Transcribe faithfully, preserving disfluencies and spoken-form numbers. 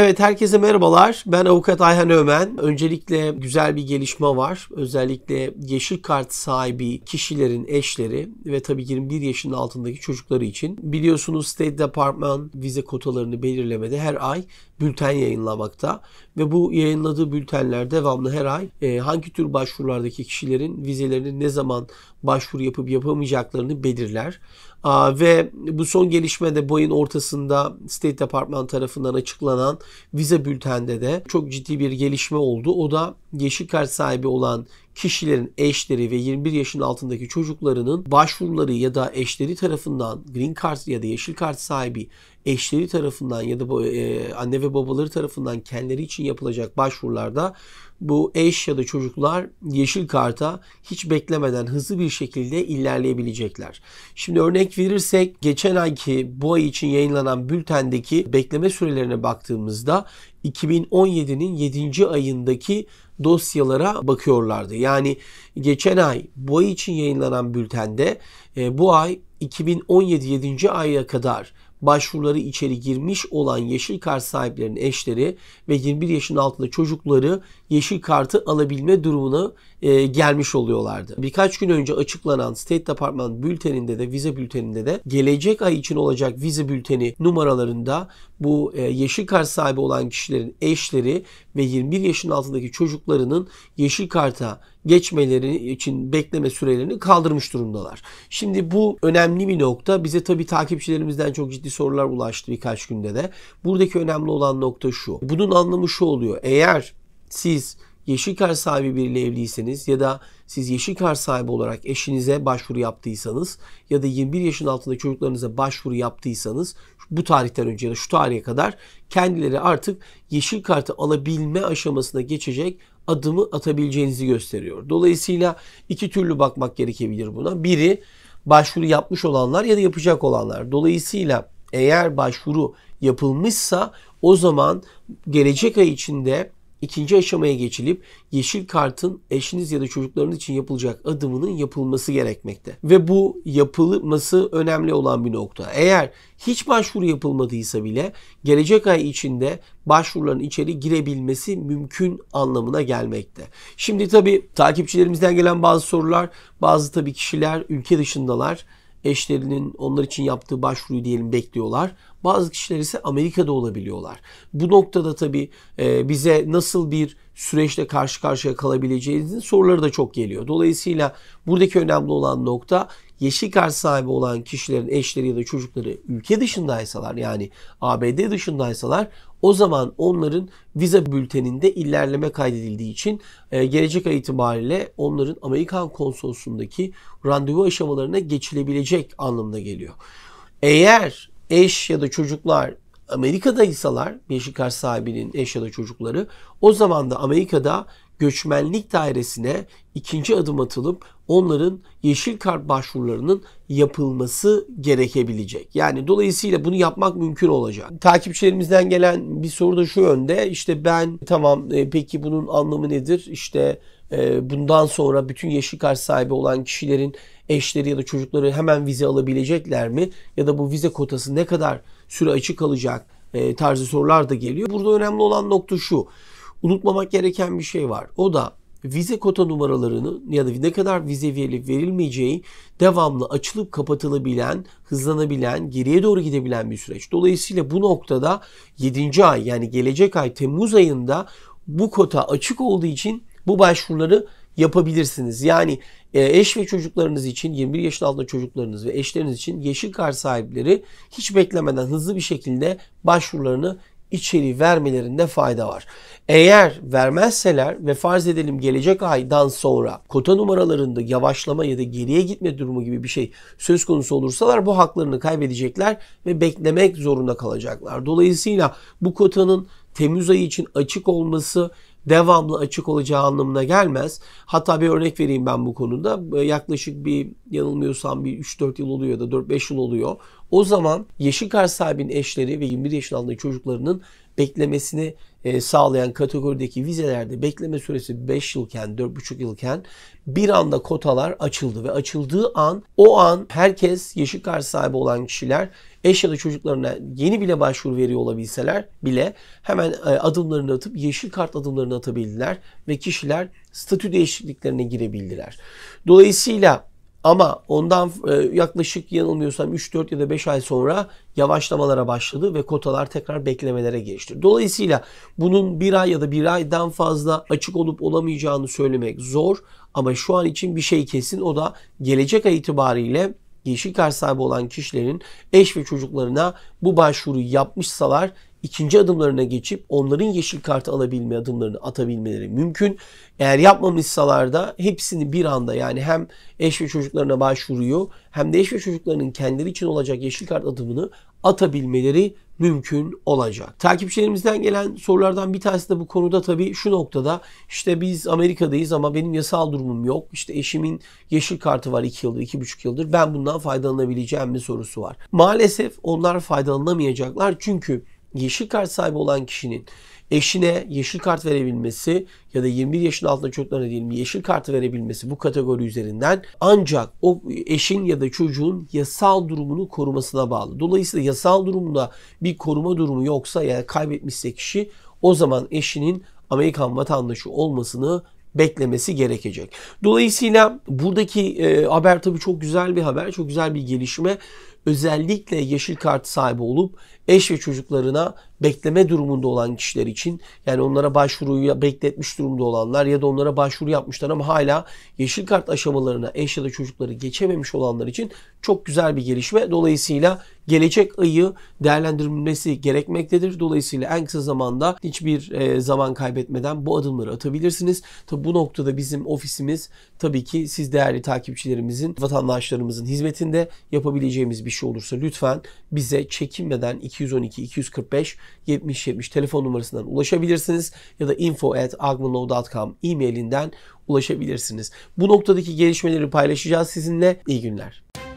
Evet, herkese merhabalar. Ben Avukat Ayhan Öğmen. Öncelikle güzel bir gelişme var. Özellikle yeşil kart sahibi kişilerin eşleri ve tabii yirmi bir yaşının altındaki çocukları için. Biliyorsunuz State Department vize kotalarını belirlemede her ay bülten yayınlamakta ve bu yayınladığı bültenler devamlı her ay e, hangi tür başvurulardaki kişilerin vizelerini ne zaman başvuru yapıp yapamayacaklarını belirler. Aa, ve bu son gelişmede bu ayın ortasında State Department tarafından açıklanan vize bültende de çok ciddi bir gelişme oldu. O da yeşil kart sahibi olan kişilerin eşleri ve yirmi bir yaşın altındaki çocuklarının başvuruları ya da eşleri tarafından Green Card ya da yeşil kart sahibi eşleri tarafından ya da anne ve babaları tarafından kendileri için yapılacak başvurularda bu eş ya da çocuklar yeşil karta hiç beklemeden hızlı bir şekilde ilerleyebilecekler. Şimdi örnek verirsek geçen ayki bu ay için yayınlanan bültendeki bekleme sürelerine baktığımızda iki bin on yedi'nin yedinci ayındaki dosyalara bakıyorlardı. Yani geçen ay bu ay için yayınlanan bültende bu ay iki bin on yedi yedinci aya kadar başvuruları içeri girmiş olan yeşil kart sahiplerinin eşleri ve yirmi bir yaşın altında çocukları yeşil kartı alabilme durumuna e, gelmiş oluyorlardı. Birkaç gün önce açıklanan State Department bülteninde de vize bülteninde de gelecek ay için olacak vize bülteni numaralarında bu e, yeşil kart sahibi olan kişilerin eşleri ve yirmi bir yaşın altındaki çocuklarının yeşil karta geçmeleri için bekleme sürelerini kaldırmış durumdalar. Şimdi bu önemli bir nokta. Bize tabii takipçilerimizden çok ciddi sorular ulaştı birkaç günde de. Buradaki önemli olan nokta şu. Bunun anlamı şu oluyor. Eğer siz yeşil kart sahibi biriyle evliyseniz ya da siz yeşil kart sahibi olarak eşinize başvuru yaptıysanız ya da yirmi bir yaşın altında çocuklarınıza başvuru yaptıysanız bu tarihten önce ya da şu tarihe kadar kendileri artık yeşil kartı alabilme aşamasına geçecek adımı atabileceğinizi gösteriyor. Dolayısıyla iki türlü bakmak gerekebilir buna. Biri başvuru yapmış olanlar ya da yapacak olanlar. Dolayısıyla eğer başvuru yapılmışsa o zaman gelecek ay içinde İkinci aşamaya geçilip yeşil kartın eşiniz ya da çocuklarınız için yapılacak adımının yapılması gerekmekte. Ve bu yapılması önemli olan bir nokta. Eğer hiç başvuru yapılmadıysa bile gelecek ay içinde başvuruların içeri girebilmesi mümkün anlamına gelmekte. Şimdi tabii takipçilerimizden gelen bazı sorular, bazı tabii kişiler ülke dışındalar. Eşlerinin onlar için yaptığı başvuruyu diyelim bekliyorlar. Bazı kişiler ise Amerika'da olabiliyorlar. Bu noktada tabii bize nasıl bir süreçle karşı karşıya kalabileceğinizin soruları da çok geliyor. Dolayısıyla buradaki önemli olan nokta yeşil kart sahibi olan kişilerin eşleri ya da çocukları ülke dışındaysalar yani A B D dışındaysalar o zaman onların vize bülteninde ilerleme kaydedildiği için gelecek ay itibariyle onların Amerikan konsolosluğundaki randevu aşamalarına geçilebilecek anlamına geliyor. Eğer eş ya da çocuklar Amerika'daysalar, yeşil kart sahibinin eş ya da çocukları, o zaman da Amerika'da göçmenlik dairesine ikinci adım atılıp onların yeşil kart başvurularının yapılması gerekebilecek. Yani dolayısıyla bunu yapmak mümkün olacak. Takipçilerimizden gelen bir soru da şu yönde. İşte ben tamam e, peki bunun anlamı nedir? İşte e, bundan sonra bütün yeşil kart sahibi olan kişilerin eşleri ya da çocukları hemen vize alabilecekler mi? Ya da bu vize kotası ne kadar süre açık kalacak e, tarzı sorular da geliyor. Burada önemli olan nokta şu. Unutmamak gereken bir şey var. O da vize kota numaralarını ya da ne kadar vize verilip verilmeyeceği devamlı açılıp kapatılabilen, hızlanabilen, geriye doğru gidebilen bir süreç. Dolayısıyla bu noktada yedinci ay yani gelecek ay Temmuz ayında bu kota açık olduğu için bu başvuruları yapabilirsiniz. Yani eş ve çocuklarınız için yirmi bir yaşın altında çocuklarınız ve eşleriniz için yeşil kart sahipleri hiç beklemeden hızlı bir şekilde başvurularını içeri vermelerinde fayda var. Eğer vermezseler ve farz edelim gelecek aydan sonra kota numaralarında yavaşlama ya da geriye gitme durumu gibi bir şey söz konusu olursalar bu haklarını kaybedecekler ve beklemek zorunda kalacaklar. Dolayısıyla bu kotanın Temmuz ayı için açık olması devamlı açık olacağı anlamına gelmez. Hatta bir örnek vereyim ben bu konuda. Yaklaşık bir yanılmıyorsam bir üç dört yıl oluyor ya da dört beş yıl oluyor. O zaman yeşil kart sahibinin eşleri ve yirmi bir yaşın altındaki çocuklarının beklemesini sağlayan kategorideki vizelerde bekleme süresi beş yılken, dört buçuk yılken bir anda kotalar açıldı ve açıldığı an o an herkes yeşil kart sahibi olan kişiler eş ya da çocuklarına yeni bile başvuru veriyor olabilseler bile hemen adımlarını atıp yeşil kart adımlarını atabildiler ve kişiler statü değişikliklerine girebildiler. Dolayısıyla ama ondan yaklaşık yanılmıyorsam üç dört ya da beş ay sonra yavaşlamalara başladı ve kotalar tekrar beklemelere geçti. Dolayısıyla bunun bir ay ya da bir aydan fazla açık olup olamayacağını söylemek zor. Ama şu an için bir şey kesin, o da gelecek ay itibariyle yeşil kart sahibi olan kişilerin eş ve çocuklarına bu başvuruyu yapmışsalar ikinci adımlarına geçip onların yeşil kartı alabilme adımlarını atabilmeleri mümkün. Eğer yapmamışsalar da hepsini bir anda, yani hem eş ve çocuklarına başvuruyor hem de eş ve çocuklarının kendileri için olacak yeşil kart adımını atabilmeleri mümkün olacak. Takipçilerimizden gelen sorulardan bir tanesi de bu konuda tabii şu noktada: işte biz Amerika'dayız ama benim yasal durumum yok. İşte eşimin yeşil kartı var iki yıldır, iki buçuk yıldır. Ben bundan faydalanabileceğim mi sorusu var. Maalesef onlar faydalanamayacaklar çünkü yeşil kart sahibi olan kişinin eşine yeşil kart verebilmesi ya da yirmi bir yaşın altında çocuklarına diyelim yeşil kartı verebilmesi bu kategori üzerinden ancak o eşin ya da çocuğun yasal durumunu korumasına bağlı. Dolayısıyla yasal durumunda bir koruma durumu yoksa, yani kaybetmişse kişi, o zaman eşinin Amerikan vatandaşı olmasını beklemesi gerekecek. Dolayısıyla buradaki e, haber tabii çok güzel bir haber, çok güzel bir gelişme. Özellikle yeşil kart sahibi olup eş ve çocuklarına bekleme durumunda olan kişiler için, yani onlara başvuruyu bekletmiş durumda olanlar ya da onlara başvuru yapmışlar ama hala yeşil kart aşamalarına eş ya da çocukları geçememiş olanlar için çok güzel bir gelişme. Dolayısıyla gelecek ayı değerlendirilmesi gerekmektedir. Dolayısıyla en kısa zamanda hiçbir zaman kaybetmeden bu adımları atabilirsiniz. Tabi bu noktada bizim ofisimiz tabii ki siz değerli takipçilerimizin, vatandaşlarımızın hizmetinde. Yapabileceğimiz bir şey olursa lütfen bize çekinmeden iki yüz on iki iki yüz kırk beş yetmiş yetmiş telefon numarasından ulaşabilirsiniz ya da info at agmanlaw nokta com e-mailinden ulaşabilirsiniz. Bu noktadaki gelişmeleri paylaşacağız sizinle. İyi günler.